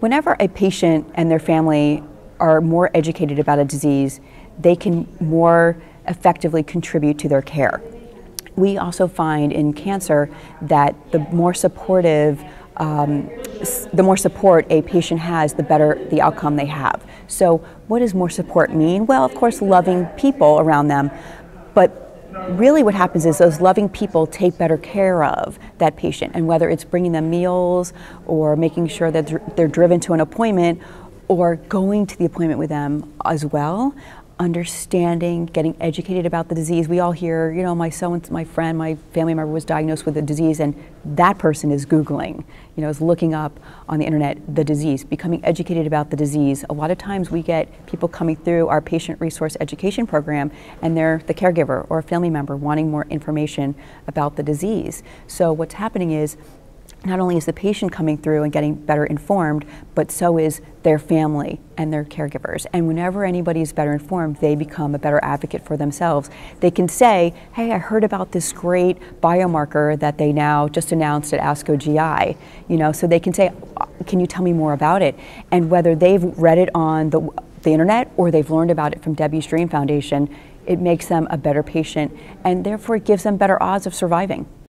Whenever a patient and their family are more educated about a disease, they can more effectively contribute to their care. We also find in cancer that the more support a patient has, the better the outcome they have. So what does more support mean? Well, of course, loving people around them, but really what happens is those loving people take better care of that patient, and whether it's bringing them meals or making sure that they're driven to an appointment or going to the appointment with them as well, understanding, getting educated about the disease. We all hear, you know, my friend, my family member was diagnosed with a disease, and that person is Googling, you know, is looking up on the internet the disease, becoming educated about the disease. A lot of times we get people coming through our patient resource education program, and they're the caregiver or a family member wanting more information about the disease. So what's happening is not only is the patient coming through and getting better informed, but so is their family and their caregivers. And whenever anybody is better informed, they become a better advocate for themselves. They can say, hey, I heard about this great biomarker that they now just announced at ASCO GI. You know, so they can say, can you tell me more about it? And whether they've read it on the internet or they've learned about it from Debbie's Dream Foundation, it makes them a better patient, and therefore it gives them better odds of surviving.